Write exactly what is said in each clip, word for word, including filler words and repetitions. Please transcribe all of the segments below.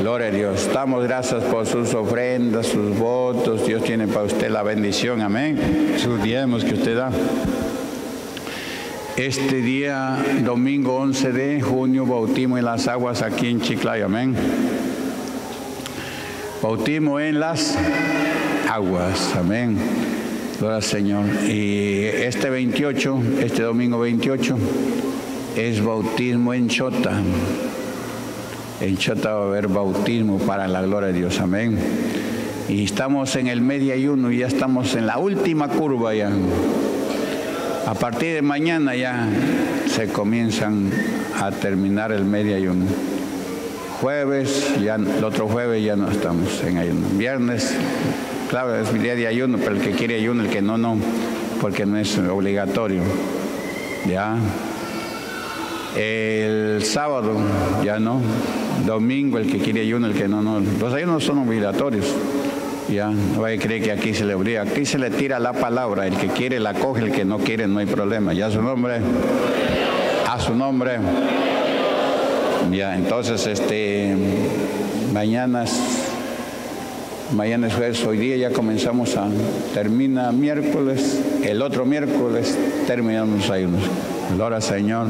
Gloria a Dios. Damos gracias por sus ofrendas, sus votos. Dios tiene para usted la bendición. Amén. Sus diezmos que usted da. Este día, domingo once de junio, bautismo en las aguas aquí en Chiclayo. Amén. Bautismo en las aguas. Amén. Gloria al Señor. Y este veintiocho, este domingo veintiocho, es bautismo en Chota. En Chota va a haber bautismo para la gloria de Dios. Amén. Y estamos en el mediayuno y ya estamos en la última curva ya. A partir de mañana ya se comienzan a terminar el mediayuno. Jueves, ya, el otro jueves ya no estamos en ayuno. Viernes, claro, es día de ayuno, pero el que quiere ayuno, el que no, no, porque no es obligatorio. Ya. El sábado, ya no. Domingo, el que quiere ayuno, el que no, no. Los ayunos son obligatorios. Ya, no vaya a creer que aquí se le obliga. Aquí se le tira la palabra. El que quiere la coge, el que no quiere no hay problema. Ya su nombre, a su nombre. Ya, entonces, este, mañana, mañana es jueves, hoy día ya comenzamos a, termina miércoles, el otro miércoles terminamos los ayunos. Gloria al Señor.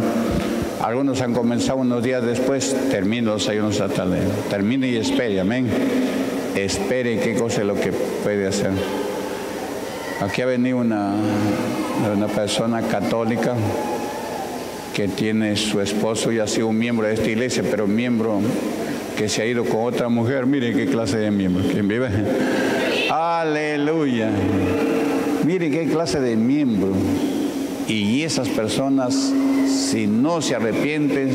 Algunos han comenzado unos días después, terminan los ayunos hasta el, termine y espere, amén. Espere qué cosa es lo que puede hacer. Aquí ha venido una, una persona católica que tiene su esposo y ha sido un miembro de esta iglesia, pero un miembro que se ha ido con otra mujer. Miren qué clase de miembro. ¿Quién vive? Aleluya. Miren qué clase de miembro. Y esas personas, si no se arrepienten,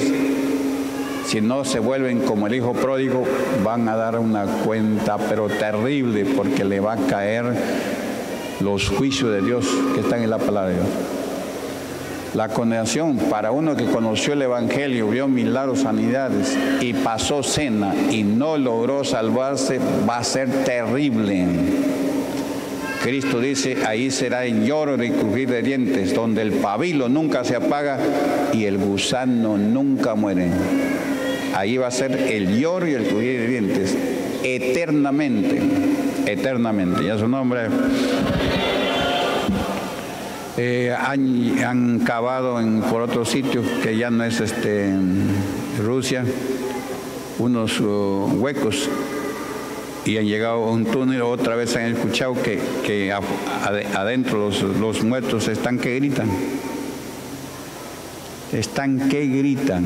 si no se vuelven como el hijo pródigo, van a dar una cuenta pero terrible, porque le va a caer los juicios de Dios que están en la palabra de Dios. La condenación para uno que conoció el evangelio, vio milagros, sanidades y pasó cena y no logró salvarse, va a ser terrible. Cristo dice, ahí será el lloro y crujir de dientes, donde el pabilo nunca se apaga y el gusano nunca muere. Ahí va a ser el lloro y el crujir de dientes, eternamente, eternamente. Ya su nombre. Eh, han, han cavado en, por otro sitio, que ya no es este, Rusia, unos uh, huecos, y han llegado a un túnel. Otra vez han escuchado que, que adentro los, los muertos están que gritan. Están que gritan.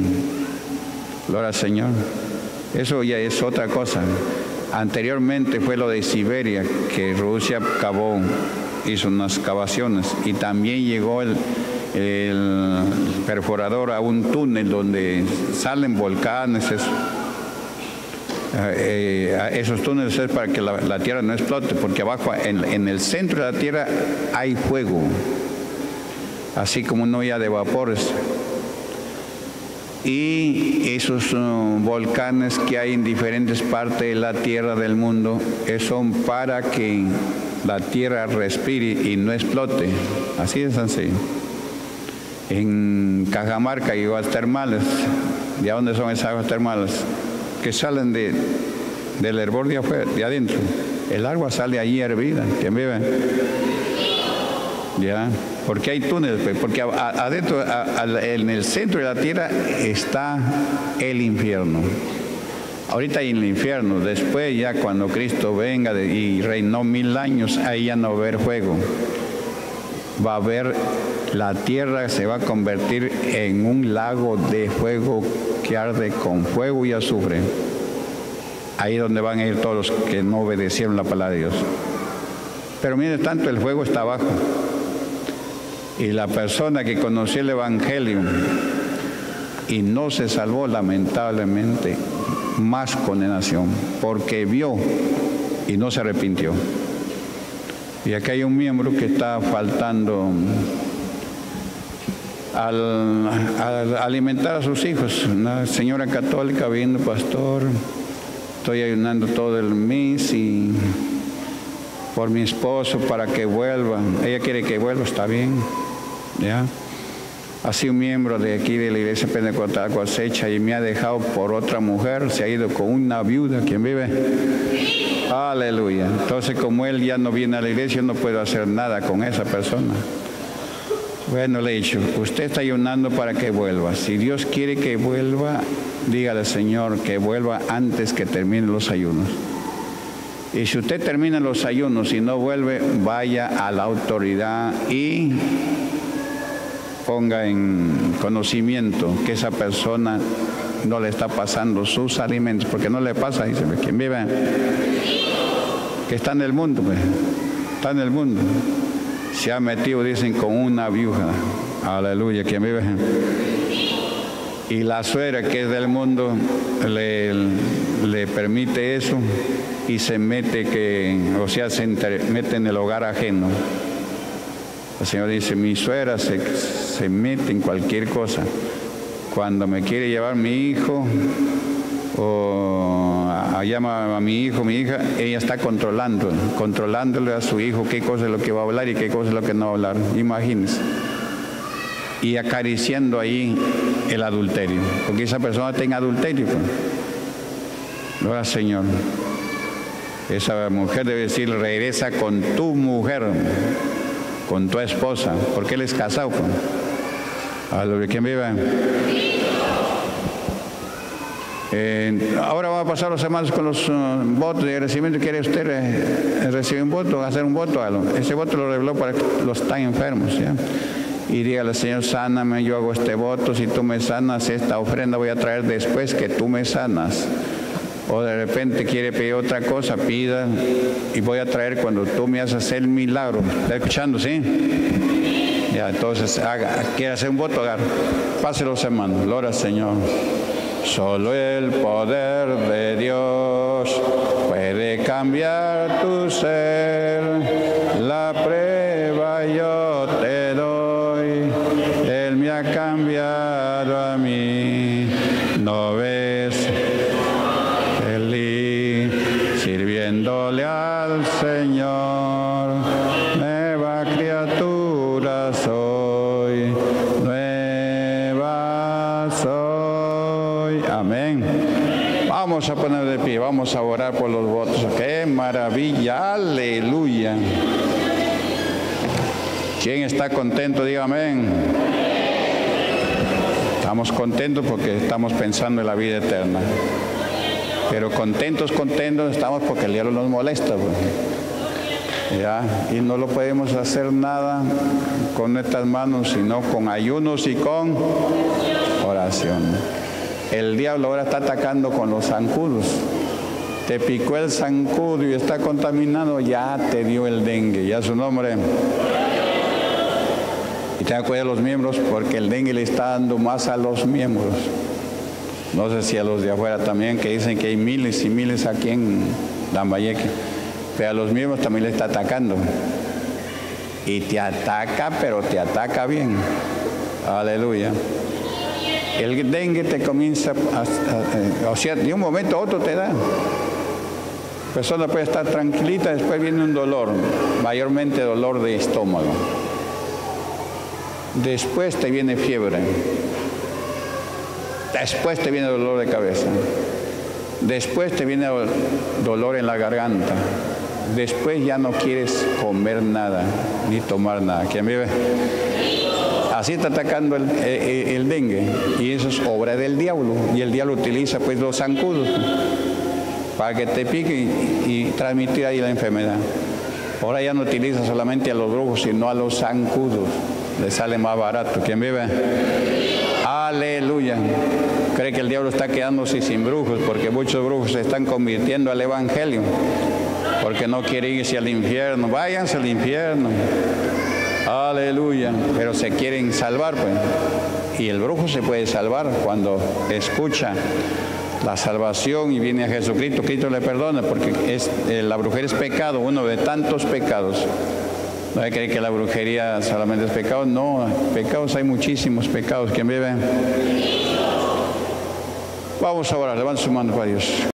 Gloria al Señor. Eso ya es otra cosa. Anteriormente fue lo de Siberia, que Rusia cavó, hizo unas cavaciones. Y también llegó el, el perforador a un túnel donde salen volcanes. Eso. Eh, esos túneles es para que la, la tierra no explote, porque abajo, en, en el centro de la tierra, hay fuego. Así como una olla de vapores. Y esos uh, volcanes que hay en diferentes partes de la tierra del mundo son para que la tierra respire y no explote. Así es así. En Cajamarca hay aguas termales. ¿De dónde son esas aguas termales? Que salen de, del hervor de, afuera, de adentro. El agua sale allí hervida. ¿Quién vive? Ya. Porque hay túneles, pues, porque adentro, a, a, en el centro de la tierra está el infierno. Ahorita hay el infierno. Después ya cuando Cristo venga de, y reinó mil años, ahí ya no va a haber fuego. Va a haber, la tierra se va a convertir en un lago de fuego que arde con fuego y azufre. Ahí es donde van a ir todos los que no obedecieron la palabra de Dios. Pero mientras tanto el fuego está abajo. Y la persona que conoció el evangelio y no se salvó, lamentablemente, más condenación, porque vio y no se arrepintió. Y aquí hay un miembro que está faltando al, al alimentar a sus hijos. Una señora católica viendo, pastor, estoy ayunando todo el mes y por mi esposo para que vuelva. Ella quiere que vuelva, está bien. ¿Ya? ha sido miembro de aquí de la Iglesia Pentecostal La Cosecha y me ha dejado por otra mujer, se ha ido con una viuda, ¿quién vive? Sí. Aleluya. Entonces, como él ya no viene a la iglesia, yo no puedo hacer nada con esa persona. Bueno, le he dicho, usted está ayunando para que vuelva. Si Dios quiere que vuelva, dígale, Señor, que vuelva antes que terminen los ayunos. Y si usted termina los ayunos y no vuelve, vaya a la autoridad y ponga en conocimiento que esa persona no le está pasando sus alimentos, porque no le pasa, dice, ¿quién vive? Que está en el mundo, pues. Está en el mundo. Se ha metido, dicen, con una viuda. Aleluya, ¿quién vive? Y la suegra, que es del mundo, le, le permite eso y se mete, que, o sea, se inter, mete en el hogar ajeno. El Señor dice, mi suegra se, se mete en cualquier cosa. Cuando me quiere llevar mi hijo, o llama a mi hijo, mi hija, ella está controlando, controlándole a su hijo qué cosa es lo que va a hablar y qué cosa es lo que no va a hablar. Imagínense. Y acariciando ahí el adulterio, porque esa persona tenga adulterio. Gloria al Señor. Esa mujer debe decir, regresa con tu mujer, con tu esposa, porque él es casado. A lo que viva. Eh, ahora vamos a pasar los hermanos con los uh, votos de agradecimiento. ¿Quiere usted eh, recibir un voto, hacer un voto? Algo. Ese voto lo reveló para los tan enfermos, ¿ya? Y dígale, Señor, sáname, yo hago este voto. Si tú me sanas, esta ofrenda voy a traer después que tú me sanas. O de repente quiere pedir otra cosa, pida, y voy a traer cuando tú me haces el milagro. ¿Está escuchando, sí? Ya, entonces, haga, quiere hacer un voto, agarra. Pase los hermanos, gloria al Señor. Solo el poder de Dios puede cambiar tu ser. La prueba yo te doy, Él me ha cambiado a mí. ¿No ves? Feliz, sirviéndole al Señor, nueva criatura soy, nueva soy. Amén. Vamos a poner de pie, vamos a orar por los votos. ¡Qué maravilla! ¡Aleluya! ¿Quién está contento? Diga amén. Estamos contentos porque estamos pensando en la vida eterna. Pero contentos, contentos estamos porque el diablo nos molesta, pues. ¿Ya? Y no lo podemos hacer nada con nuestras manos, sino con ayunos y con oración. El diablo ahora está atacando con los zancudos. Te picó el zancudo y está contaminado, ya te dio el dengue. Ya su nombre. Y tenga cuidado de los miembros, porque el dengue le está dando más a los miembros. No sé si a los de afuera también, que dicen que hay miles y miles aquí en Lambayeque. Pero a los miembros también le está atacando. Y te ataca, pero te ataca bien. Aleluya. El dengue te comienza, a, a, a, o sea, de un momento a otro te da. La persona puede estar tranquilita, después viene un dolor, mayormente dolor de estómago. Después te viene fiebre. Después te viene dolor de cabeza. Después te viene dolor en la garganta. Después ya no quieres comer nada, ni tomar nada. ¿Quién vive? Así está atacando el, el, el dengue, y eso es obra del diablo, y el diablo utiliza pues los zancudos para que te pique y, y transmitir ahí la enfermedad. Ahora ya no utiliza solamente a los brujos, sino a los zancudos, le sale más barato. ¿Quién vive? Aleluya. Cree que el diablo está quedándose sin brujos, porque muchos brujos se están convirtiendo al evangelio, porque no quiere irse al infierno. Váyanse al infierno. Aleluya. Pero se quieren salvar, pues. Y el brujo se puede salvar cuando escucha la salvación y viene a Jesucristo. Cristo le perdona, porque es, eh, la brujería es pecado, uno de tantos pecados. No hay que creer que la brujería solamente es pecado. No, pecados hay muchísimos pecados. ¿Quién vive? Vamos a orar, levanta su mano para Dios.